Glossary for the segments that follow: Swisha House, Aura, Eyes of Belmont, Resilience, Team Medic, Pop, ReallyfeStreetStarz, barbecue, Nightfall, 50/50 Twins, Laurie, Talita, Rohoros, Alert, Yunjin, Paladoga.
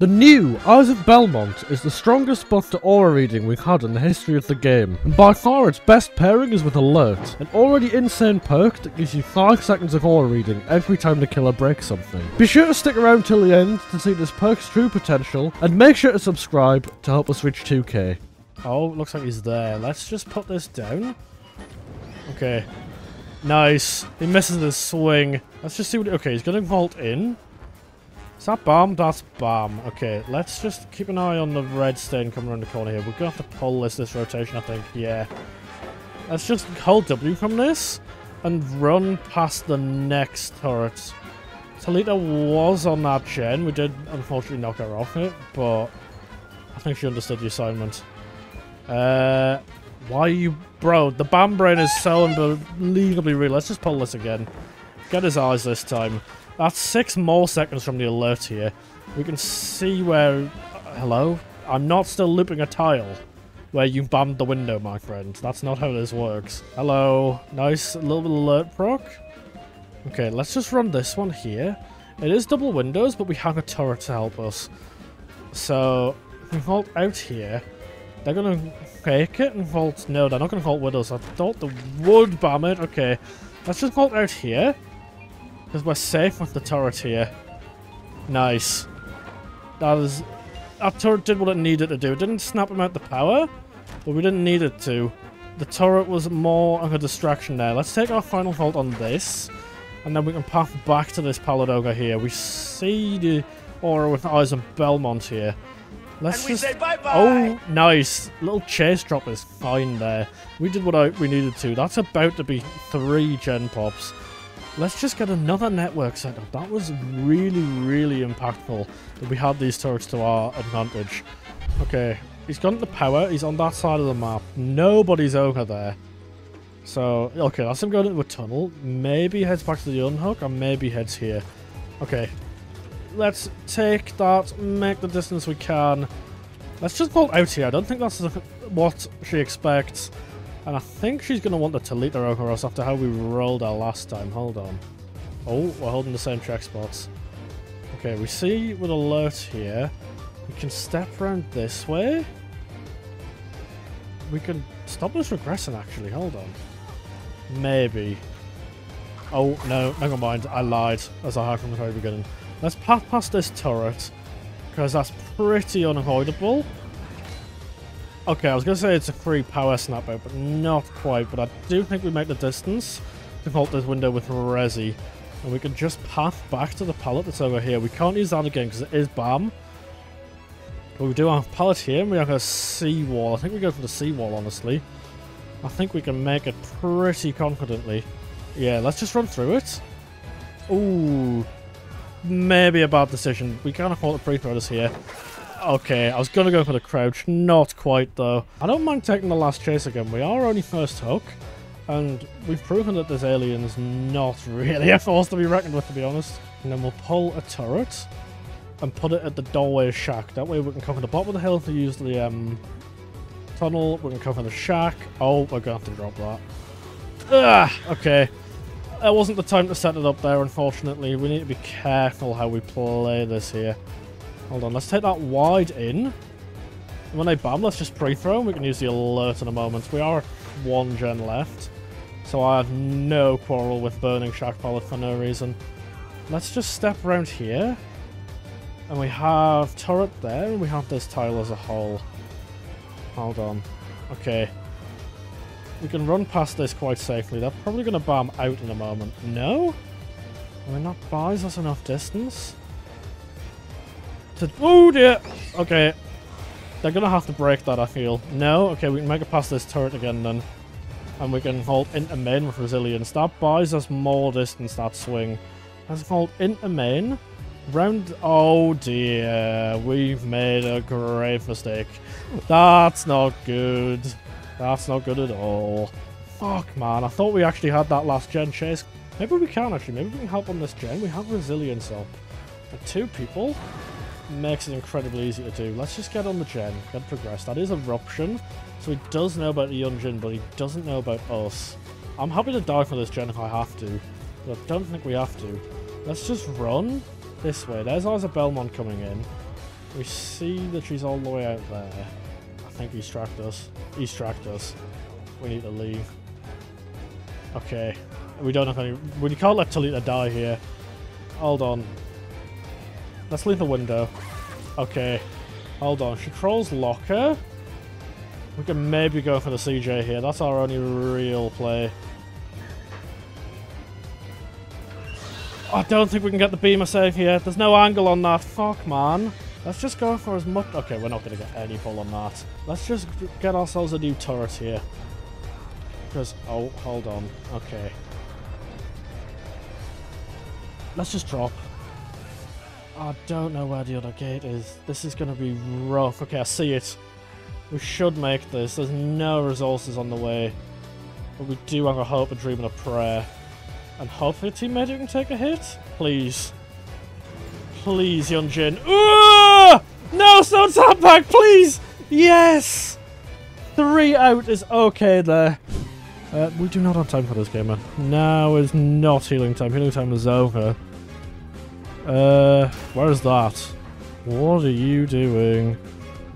The new Eyes of Belmont is the strongest spot to aura reading we've had in the history of the game, and by far its best pairing is with Alert, an already insane perk that gives you 5 seconds of aura reading every time the killer breaks something. Be sure to stick around till the end to see this perk's true potential, and make sure to subscribe to help us reach 2k. Oh, looks like he's there. Let's just put this down. Okay. Nice. He misses the swing. Let's just see what... Okay, he's going to vault in. Is that bomb? That's bomb. Okay, let's just keep an eye on the red stain coming around the corner here. We're going to have to pull this rotation, I think. Yeah. Let's just hold W from this and run past the next turret. Talita was on that gen. We did, unfortunately, knock her off it, but I think she understood the assignment. Why are you... Bro, the bomb brain is so unbelievably real. Let's just pull this again. Get his eyes this time. That's 6 more seconds from the alert here. We can see where... hello? I'm not still looping a tile where you bombed the window, my friend. That's not how this works. Hello. Nice little alert proc. Okay, let's just run this one here. It is double windows, but we have a turret to help us. So, if we vault out here, they're going to fake it and vault... No, they're not going to vault with us. I thought they would bomb it. Okay, let's just vault out here. Because we're safe with the turret here. Nice. That turret did what it needed to do. It didn't snap him out the power, but we didn't need it to. The turret was more of a distraction there. Let's take our final vault on this, and then we can path back to this Paladoga here. We see the aura with the Eyes of Belmont here. Let's just... say bye bye. Oh, nice. Little chase drop is fine there. We did what we needed to. That's about to be 3 gen pops. Let's just get another network set up. That was really, really impactful that we had these turrets to our advantage. Okay, he's gone to the power. He's on that side of the map. Nobody's over there. So, okay, that's him going into a tunnel. Maybe heads back to the unhook, or maybe heads here. Okay, let's take that, make the distance we can. Let's just vault out here. I don't think that's what she expects. And I think she's going to want the Talita Rohoros after how we rolled her last time. Hold on. Oh, we're holding the same track spots. Okay, we see with alert here. We can step around this way. We can stop this regressing, actually. Hold on. Maybe. Oh, no. Never mind. I lied, as I had from the very beginning. Let's path past this turret, because that's pretty unavoidable. Okay, I was going to say it's a free power snap out, but not quite. But I do think we make the distance to vault this window with Resi. And we can just path back to the pallet that's over here. We can't use that again because it is BAM. But we do have pallet here and we have a seawall. I think we go for the seawall, honestly. I think we can make it pretty confidently. Yeah, let's just run through it. Ooh, maybe a bad decision. We can't afford to pre-throw this here. Okay, I was going to go for the crouch. Not quite, though. I don't mind taking the last chase again. We are only first hook, and we've proven that this alien's not really a force to be reckoned with, to be honest. And then we'll pull a turret and put it at the doorway shack. That way we can cover the bottom of the hill to use the tunnel. We can cover the shack. Oh, we're going to have to drop that. Ugh, okay. That wasn't the time to set it up there, unfortunately. We need to be careful how we play this here. Hold on, let's take that wide in. When they bam, let's just pre-throw and we can use the alert in a moment. We are 1 gen left, so I have no quarrel with burning Shack Pallet for no reason. Let's just step around here. And we have turret there, and we have this tile as a whole. Hold on. Okay. We can run past this quite safely. They're probably going to bam out in a moment. No? I mean, that buys us enough distance. Oh dear! Okay. They're gonna have to break that, I feel. No? Okay, we can make it past this turret again then. And we can vault into main with resilience. That buys us more distance, that swing. Let's vault into main. Round... Oh dear. We've made a grave mistake. That's not good. That's not good at all. Fuck, man. I thought we actually had that last gen chase. Maybe we can, actually. Maybe we can help on this gen. We have resilience up. For 2 people... Makes it incredibly easy to do. Let's just get on the gen, get progressed. That is eruption, so he does know about the Yunjin, but he doesn't know about us. I'm happy to die for this gen if I have to, but I don't think we have to. Let's just run this way. There's Eyes of Belmont coming in. We see that she's all the way out there. I think he's tracked us. He's tracked us. We need to leave. Okay. We don't have any... We can't let Talita die here. Hold on. Let's leave the window. Okay. Hold on. She crawls locker. We can maybe go for the CJ here. That's our only real play. I don't think we can get the beamer save here. There's no angle on that. Fuck, man. Let's just go for as much... Okay, we're not going to get any pull on that. Let's just get ourselves a new turret here. Because... Oh, hold on. Okay. Let's just drop. I don't know where the other gate is. This is going to be rough. Okay, I see it. We should make this. There's no resources on the way. But we do have a hope, a dream, and a prayer. And hopefully Team Medic can take a hit. Please. Please, Yunjin. Ooh! No, don't tap back, please! Yes! 3 out is okay there. We do not have time for this, gamer. Now is not healing time. Healing time is over. Where is that? What are you doing?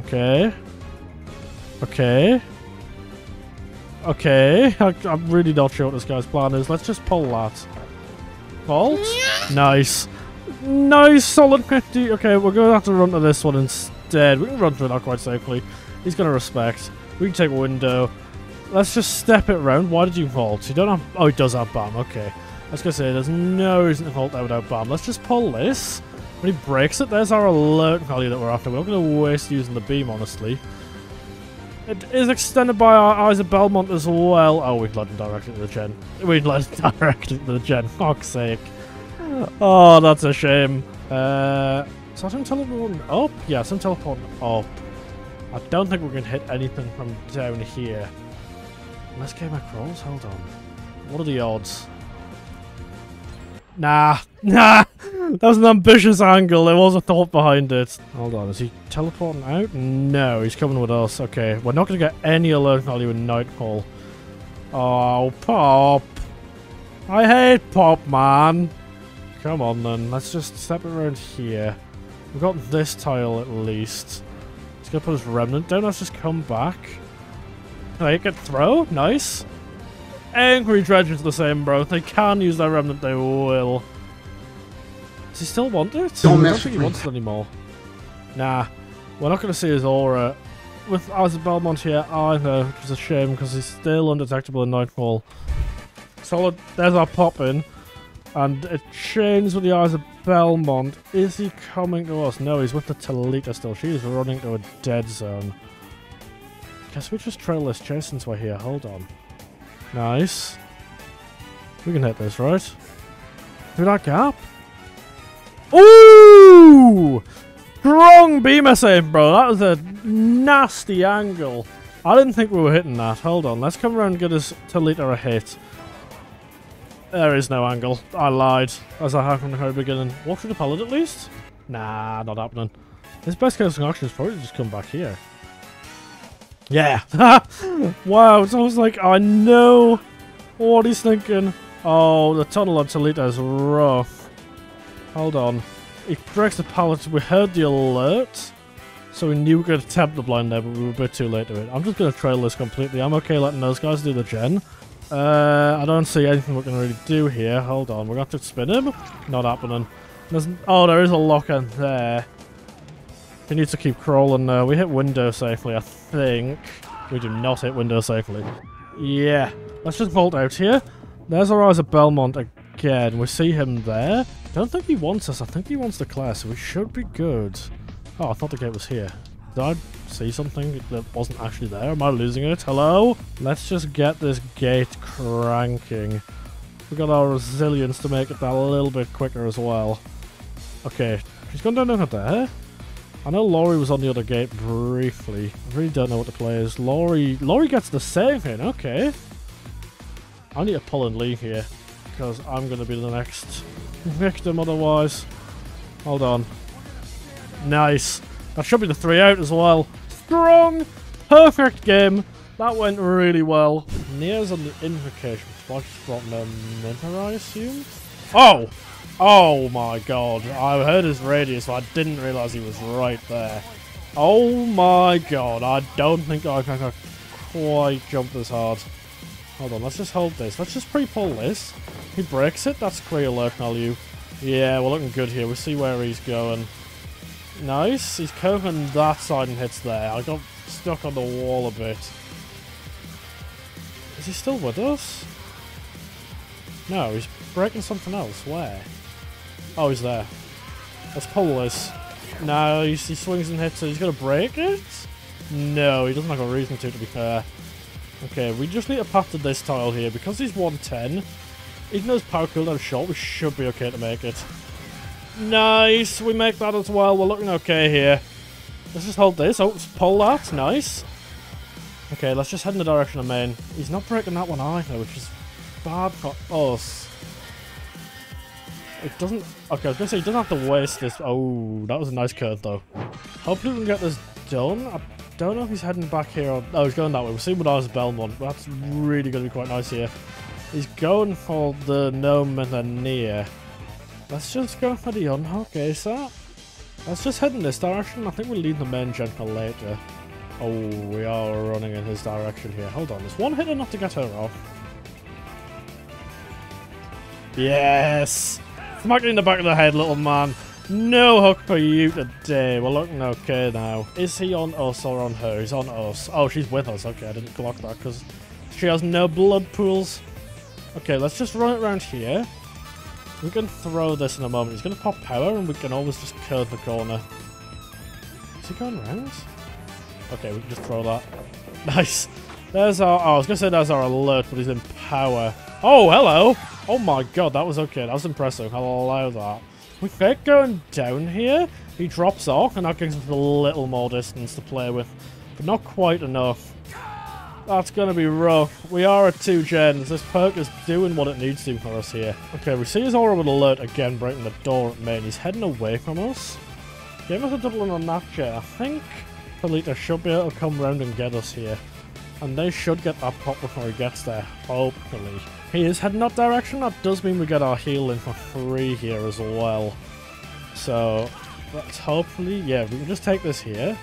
Okay. Okay. Okay, I'm really not sure what this guy's plan is. Let's just pull that. Bolt? Nice. Nice, solid 50. Okay, we're going to have to run to this one instead. We can run through that quite safely. He's going to respect. We can take a window. Let's just step it around. Why did you vault? You don't have... Oh, he does have BAM. Okay. I was going to say, there's no reason to vault that without BAM. Let's just pull this. When he breaks it, there's our alert value that we're after. We're not going to waste using the beam, honestly. It is extended by our Eyes of Belmont as well. Oh, we've led him directly to the gen. We've led him directly to the gen. Fuck's sake. Oh, that's a shame. Is that him teleporting up? Yeah, it's him teleporting up. I don't think we can hit anything from down here. Unless gamer crawls? Hold on. What are the odds? Nah. Nah! That was an ambitious angle. There was a thought behind it. Hold on, is he teleporting out? No, he's coming with us. Okay, we're not going to get any alert value in Nightfall. Oh, Pop. I hate Pop, man. Come on, then. Let's just step around here. We've got this tile, at least. It's going to put his remnant down. Let's just come back. They can throw. Nice. Angry dredges the same, bro. If they can use their remnant, they will. Does he still want it? Don't I don't think he wants it anymore. Nah. We're not going to see his aura with Eyes of Belmont here either, which is a shame because he's still undetectable in Nightfall. Solid. There's our pop in. And it changed with the Eyes of Belmont. Is he coming to us? No, he's with the Talita still. She is running to a dead zone. Guess we just trail this chase since we're here. Hold on. Nice. We can hit this, right? Through that gap? Ooh! Strong beamer save, bro. That was a nasty angle. I didn't think we were hitting that. Hold on. Let's come around and get us Talita a hit. There is no angle. I lied, as I have from the very beginning. Walk through the pallet at least? Nah, not happening. His best case action is probably just come back here. Yeah. Wow, it's almost like I know what he's thinking. Oh, the tunnel on Talita is rough. Hold on. He breaks the pallet. We heard the alert, so we knew we could attempt the blind there, but we were a bit too late to it. I'm just going to trail this completely. I'm okay letting those guys do the gen. I don't see anything we can really do here. Hold on, we're going to have to spin him. Not happening. Oh, there is a lock in there. He needs to keep crawling though. We hit window safely, I think. We do not hit window safely. Yeah. Let's just vault out here. There's our Eyes of Belmont again. We see him there. Don't think he wants us. I think he wants the class. So we should be good. Oh, I thought the gate was here. Did I see something that wasn't actually there? Am I losing it? Hello? Let's just get this gate cranking. We got our resilience to make it that little bit quicker as well. Okay, she's gone down over there. I know Laurie was on the other gate briefly. I really don't know what the play is. Laurie gets the save in. Okay. I need to pull and leave here because I'm going to be the next victim otherwise. Hold on. Nice. That should be the 3 out as well. Strong, perfect game. That went really well. Nia's on the invocation. Spike just brought them in, I assume. Oh! Oh my god, I heard his radius, but I didn't realize he was right there. Oh my god, I don't think I can quite jump this hard. Hold on, let's just hold this. Let's just pre-pull this. He breaks it, that's clear alert, now you. Yeah, we're looking good here. We'll see where he's going. Nice, he's curving that side and hits there. I got stuck on the wall a bit. Is he still with us? No, he's breaking something else. Where? Oh, he's there. Let's pull this. No, he swings and hits it. He's going to break it? No, he doesn't have a reason to be fair. Okay, we just need to pattern this tile here. Because he's 110, even though his power cooldown is short, we should be okay to make it. Nice, we make that as well. We're looking okay here. Let's just hold this. Oh, let's pull that. Nice. Okay, let's just head in the direction of main. He's not breaking that one either, which is bad for us. It doesn't... Okay, I was going to say, he doesn't have to waste this. Oh, that was a nice curve, though. Hopefully we can get this done. I don't know if he's heading back here or... Oh, he's going that way. We'll see what Eyes of Belmont. That's really going to be quite nice here. He's going for the no near. Let's just go for the unhook ASAP. Let's just head in this direction. I think we'll leave the main gen for later. Oh, we are running in his direction here. Hold on, there's one hit enough to get her off. Yes! Smack it in the back of the head, little man. No hook for you today. We're looking okay now. Is he on us or on her? He's on us. Oh, she's with us. Okay, I didn't block that because she has no blood pools. Okay, let's just run it around here. We can throw this in a moment. He's going to pop power and we can always just curve the corner. Is he going round? Okay, we can just throw that. Nice. There's our... Oh, I was going to say there's our alert, but he's in power. Oh, hello. Oh my god, that was okay. That was impressive. I'll allow that. We fake going down here. He drops off, and that gives us a little more distance to play with. But not quite enough. That's going to be rough. We are at 2 gens. This perk is doing what it needs to for us here. Okay, we see his aura with alert again, breaking the door at main. He's heading away from us. Gave us a double in on that jet, I think. Talita should be able to come round and get us here. And they should get that pop before he gets there, hopefully. He is heading that direction. That does mean we get our healing for free here as well. So, let's hopefully... Yeah, we can just take this here.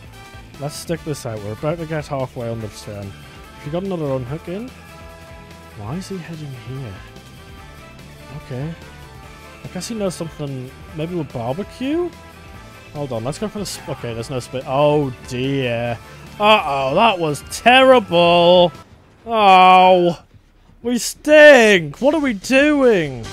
Let's stick this out. We're about to get halfway on the turn. She got another unhook in. Why is he heading here? Okay. I guess he knows something. Maybe we'll barbecue? Hold on, let's go for the... Okay, there's no spit. Oh, dear. Uh-oh, that was terrible. Oh, we stink. What are we doing?